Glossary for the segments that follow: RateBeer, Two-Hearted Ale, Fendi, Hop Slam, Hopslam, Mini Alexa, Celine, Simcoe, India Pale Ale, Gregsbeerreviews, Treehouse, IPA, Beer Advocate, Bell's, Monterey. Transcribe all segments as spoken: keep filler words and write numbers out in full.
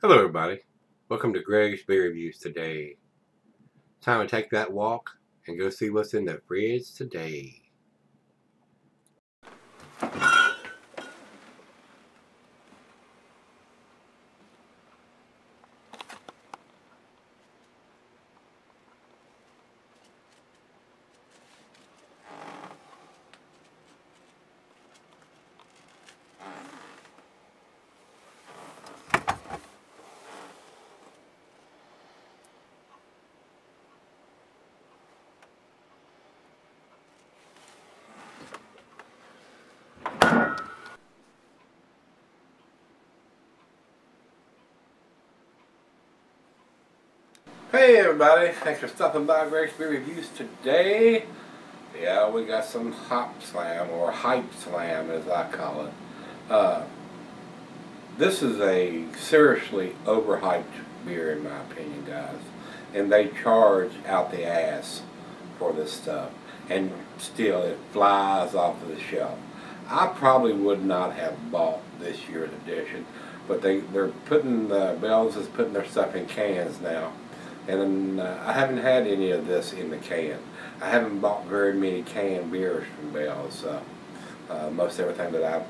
Hello everybody, welcome to Greg's Beer Reviews today. Time to take that walk and go see what's in the fridge today. Hey everybody, thanks for stopping by Greg's Beer Reviews today. Yeah, we got some Hop Slam, or Hype Slam as I call it. Uh, this is a seriously overhyped beer in my opinion, guys. And they charge out the ass for this stuff. And still, it flies off of the shelf. I probably would not have bought this year's edition, but they, they're putting, the Bell's is putting their stuff in cans now. And uh, I haven't had any of this in the can. I haven't bought very many canned beers from Bell's. Uh, uh, most everything that I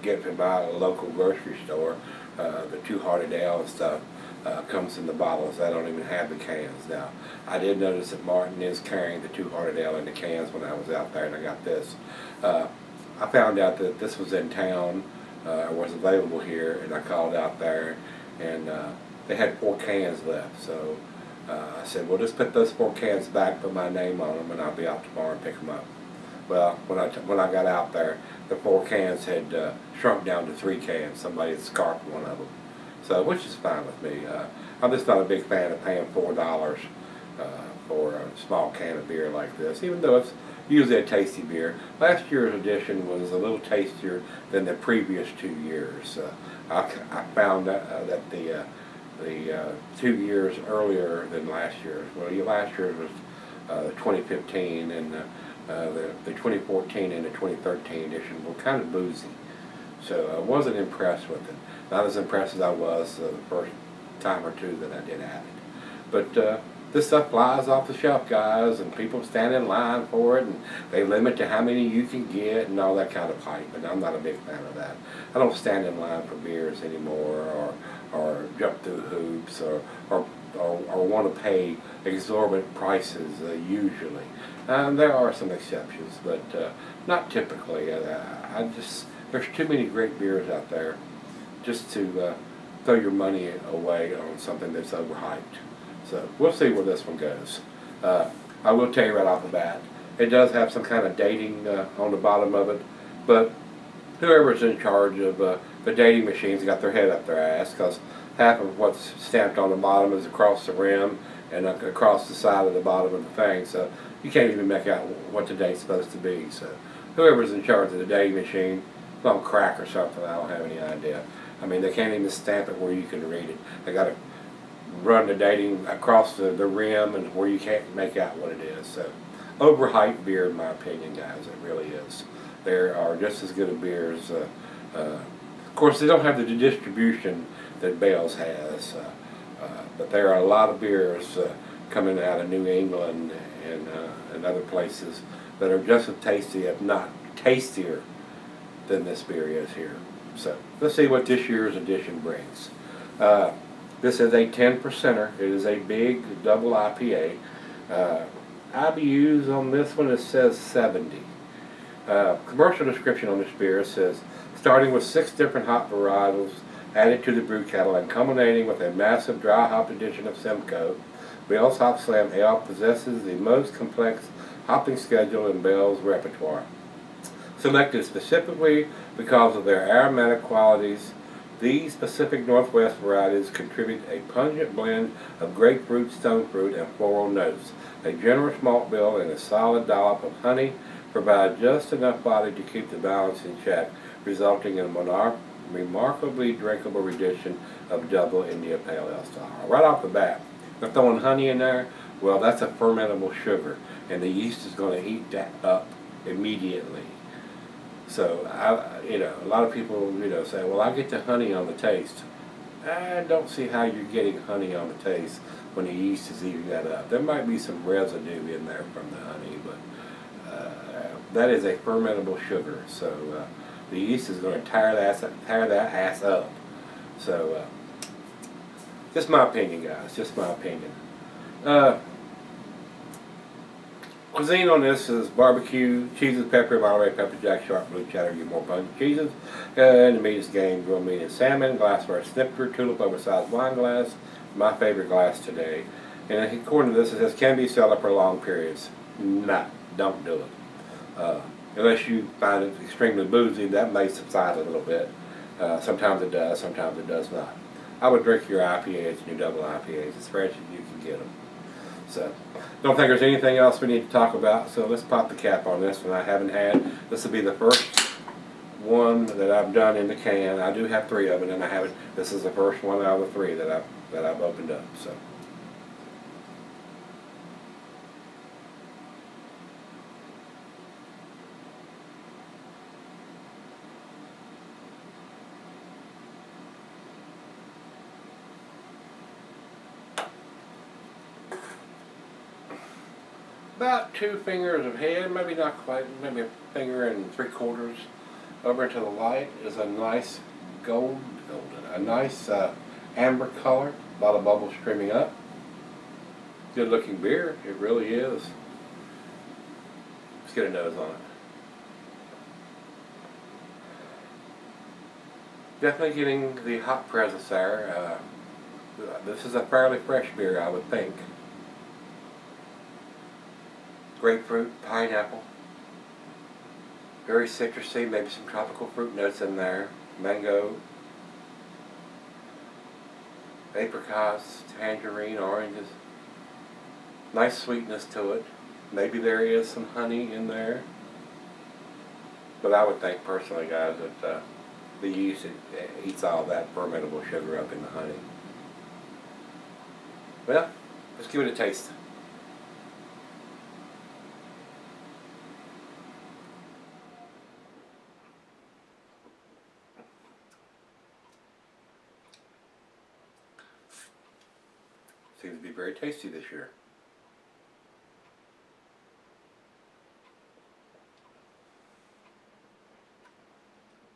get from my local grocery store, uh, the Two-Hearted Ale and stuff, uh, comes in the bottles. I don't even have the cans now. I did notice that Martin is carrying the Two-Hearted Ale in the cans when I was out there and I got this. Uh, I found out that this was in town, uh, was available here, and I called out there, and uh, they had four cans left. So Uh, I said, well, just put those four cans back, put my name on them, and I'll be out tomorrow and pick them up. Well, when I, t when I got out there, the four cans had uh, shrunk down to three cans. Somebody had scarfed one of them, so, which is fine with me. Uh, I'm just not a big fan of paying four dollars uh, for a small can of beer like this, even though it's usually a tasty beer. Last year's edition was a little tastier than the previous two years. Uh, I, I found that, uh, that the... Uh, the uh, two years earlier than last year's. Well, last year was uh, twenty fifteen, and uh, uh, the, the twenty fourteen and the twenty thirteen edition were kind of boozy. So I wasn't impressed with it. Not as impressed as I was uh, the first time or two that I did have it. But uh, this stuff flies off the shelf, guys, and people stand in line for it, and they limit to how many you can get and all that kind of hype, and I'm not a big fan of that. I don't stand in line for beers anymore, or or jump through hoops, or or, or, or want to pay exorbitant prices uh, usually. Um, there are some exceptions, but uh, not typically. Uh, I just there's too many great beers out there just to uh, throw your money away on something that's overhyped. So we'll see where this one goes. Uh, I will tell you right off the bat, it does have some kind of dating uh, on the bottom of it, but whoever's in charge of uh, the dating machine's got their head up their ass, because half of what's stamped on the bottom is across the rim and across the side of the bottom of the thing, so you can't even make out what the date's supposed to be. So whoever's in charge of the dating machine, it's on crack or something, I don't have any idea. I mean, they can't even stamp it where you can read it. They got to run the dating across the, the rim and where you can't make out what it is. So overhyped beer in my opinion, guys, it really is. There are just as good of beers. Uh, uh, of course, they don't have the distribution that Bell's has, uh, uh, but there are a lot of beers uh, coming out of New England and, uh, and other places that are just as tasty, if not tastier, than this beer is here. So let's see what this year's edition brings. Uh, this is a ten percenter. It is a big double I P A. Uh, I B Us on this one, it says seventy. Uh, commercial description on this beer says, starting with six different hop varietals added to the brew kettle and culminating with a massive dry hop edition of Simcoe, Bell's Hop Slam Ale possesses the most complex hopping schedule in Bell's repertoire. Selected specifically because of their aromatic qualities, these Pacific Northwest varieties contribute a pungent blend of grapefruit, stone fruit, and floral notes. A generous malt bill and a solid dollop of honey provide just enough body to keep the balance in check, resulting in a remarkably drinkable edition of double India Pale Ale style. Right off the bat, they're throwing honey in there. Well, that's a fermentable sugar, and the yeast is going to eat that up immediately. So, I, you know, a lot of people, you know, say, well, I get the honey on the taste. I don't see how you're getting honey on the taste when the yeast is eating that up. There might be some residue in there from the honey, but uh, that is a fermentable sugar, so uh, the yeast is going to tire that ass, tire that ass up. So, uh, just my opinion, guys. Just my opinion. Uh, Cuisine on this is barbecue, cheeses, pepper, Monterey pepper, jack, sharp, blue cheddar, your more abundant cheeses. Uh, and the meat is game, grilled meat and salmon, glassware snifter, tulip oversized wine glass, my favorite glass today. And according to this, it says can be set up for long periods. Nah, don't do it. Uh, unless you find it extremely boozy, that may subside a little bit. Uh, sometimes it does, sometimes it does not. I would drink your I P As and your double I P As as fresh as you can get them. So, don't think there's anything else we need to talk about, so let's pop the cap on this one. I haven't had, this will be the first one that I've done in the can. I do have three of them, and I haven't, this is the first one out of the three that I've, that I've opened up, so. About two fingers of head, maybe not quite, maybe a finger and three quarters over to the light is a nice gold, golden, a nice uh, amber color, a lot of bubbles streaming up. Good looking beer, it really is. Let's get a nose on it. Definitely getting the hop presence there. Uh, this is a fairly fresh beer, I would think. Grapefruit, pineapple, very citrusy, maybe some tropical fruit notes in there, mango, apricots, tangerine, oranges, nice sweetness to it, maybe there is some honey in there, but I would think personally, guys, that uh, the yeast eats all that fermentable sugar up in the honey. Well, let's give it a taste. Seems to be very tasty this year.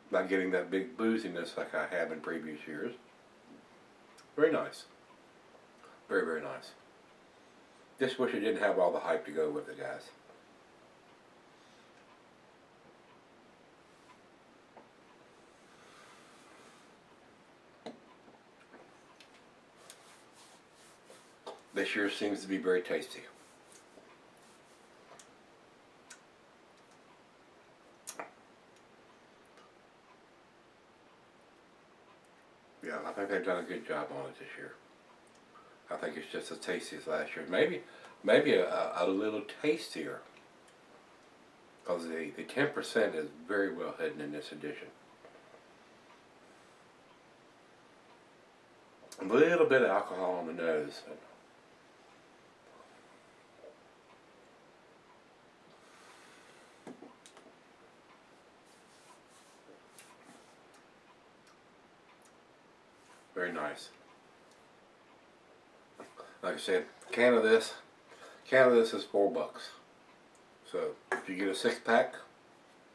Not getting that big booziness like I have in previous years. Very nice. Very, very nice. Just wish it didn't have all the hype to go with it, guys. This year seems to be very tasty. Yeah, I think they've done a good job on it this year. I think it's just as tasty as last year. Maybe maybe a, a little tastier. Because the, the ten percent is very well hidden in this edition. A little bit of alcohol on the nose. Very nice. Like I said, can of this, can of this is four bucks. So if you get a six pack,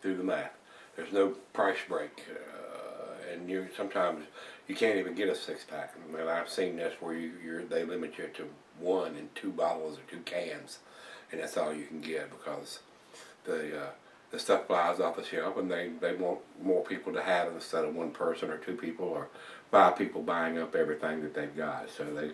do the math. There's no price break, uh, and you sometimes you can't even get a six pack. I mean, I've seen this where you you're, they limit you to one and two bottles or two cans, and that's all you can get because the uh, the stuff flies off the shelf, and they they want more people to have it instead of one person or two people or five people buying up everything that they've got, so they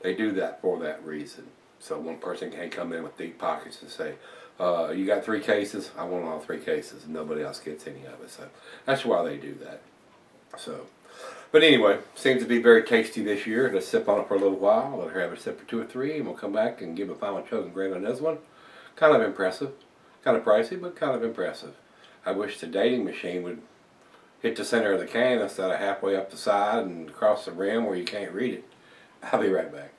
they do that for that reason. So one person can't come in with deep pockets and say, uh, you got three cases? I want all three cases, and nobody else gets any of it. So that's why they do that. So, but anyway, seems to be very tasty this year. Let's sip on it for a little while. Let her have a sip for two or three, and we'll come back and give a final chosen grade on this one. Kind of impressive, kind of pricey, but kind of impressive. I wish the dating machine would hit the center of the can instead of halfway up the side and across the rim where you can't read it. I'll be right back.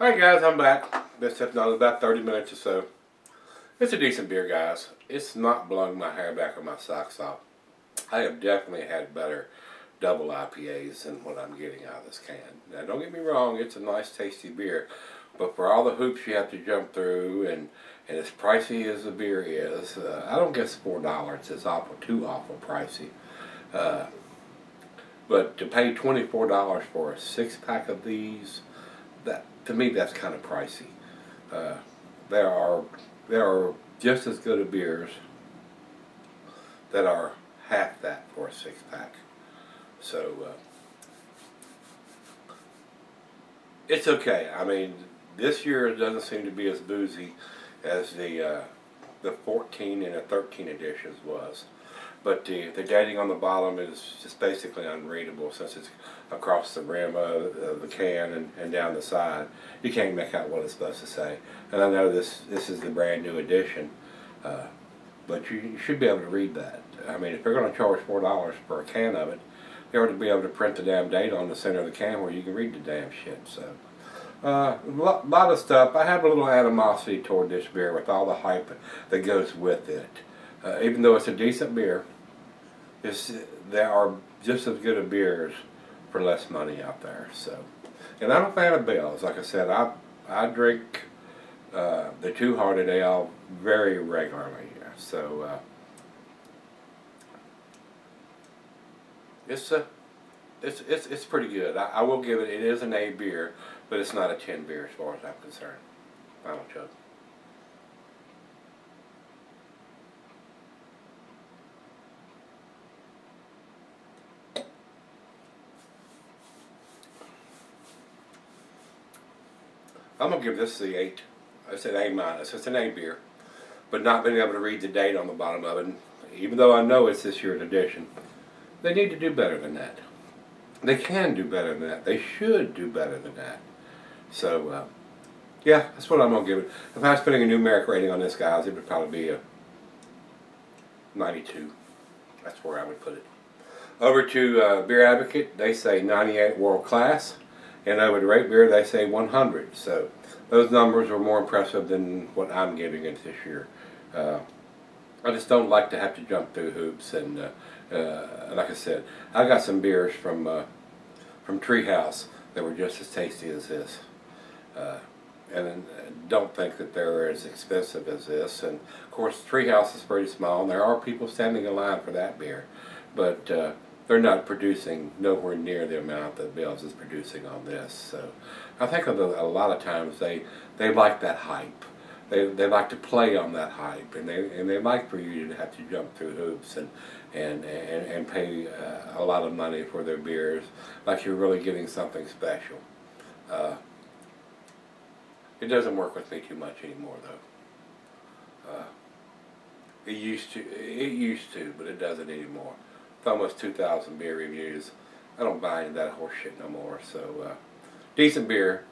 Alright guys, I'm back. This episode is about thirty minutes or so. It's a decent beer, guys. It's not blowing my hair back or my socks off. I have definitely had better double I P As than what I'm getting out of this can. Now, don't get me wrong, it's a nice, tasty beer, but for all the hoops you have to jump through, and, and as pricey as the beer is, uh, I don't guess four dollars is awful, too awful pricey. Uh, but to pay twenty-four dollars for a six-pack of these, that to me, that's kind of pricey. Uh, there are there are just as good of beers that are half that for a six-pack. So, uh, it's okay. I mean, this year doesn't seem to be as boozy as the uh, the fourteen and the thirteen editions was. But the, the dating on the bottom is just basically unreadable since it's across the rim of, of the can and, and down the side. You can't make out what it's supposed to say. And I know this, this is the brand new edition, uh, but you, you should be able to read that. I mean, if they're going to charge four dollars for a can of it, they ought to be able to print the damn date on the center of the can where you can read the damn shit. So, uh, a lot, lot of stuff. I have a little animosity toward this beer with all the hype that goes with it. Uh, even though it's a decent beer, it's, there are just as good of beers for less money out there. So, and I'm a fan of Bell's. Like I said, I I drink uh, the Two-Hearted Ale very regularly. So uh, it's a it's it's it's pretty good. I, I will give it. It is an A beer, but it's not a ten beer as far as I'm concerned. Final chug. I'm going to give this the eight. I said A minus. It's an A beer. But not being able to read the date on the bottom of it, even though I know it's this year's edition, they need to do better than that. They can do better than that. They should do better than that. So, uh, yeah, that's what I'm going to give it. If I was putting a numeric rating on this, guys, it would probably be a ninety-two. That's where I would put it. Over to uh, Beer Advocate, they say ninety-eight world class. And over to RateBeer, they say one hundred. So those numbers are more impressive than what I'm giving it this year. Uh, I just don't like to have to jump through hoops. And uh, uh, like I said, I got some beers from uh, from Treehouse that were just as tasty as this. Uh, and don't think that they're as expensive as this. And of course, Treehouse is pretty small, and there are people standing in line for that beer. But uh, they're not producing nowhere near the amount that Bell's is producing on this. So I think a lot of times they they like that hype. They they like to play on that hype, and they and they like for you to have to jump through hoops and and and, and pay uh, a lot of money for their beers, like you're really getting something special. Uh, it doesn't work with me too much anymore, though. Uh, it used to, it used to, but it doesn't anymore. It's almost two thousand beer reviews. I don't buy into that horse shit no more. So, uh, decent beer.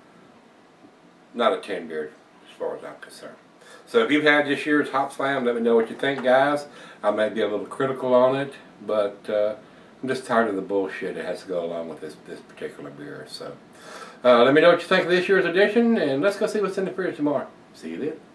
Not a ten beer as far as I'm concerned. So, if you've had this year's Hop Slam, let me know what you think, guys. I may be a little critical on it, but uh, I'm just tired of the bullshit that has to go along with this, this particular beer. So, uh, let me know what you think of this year's edition, and let's go see what's in the fridge tomorrow. See you then.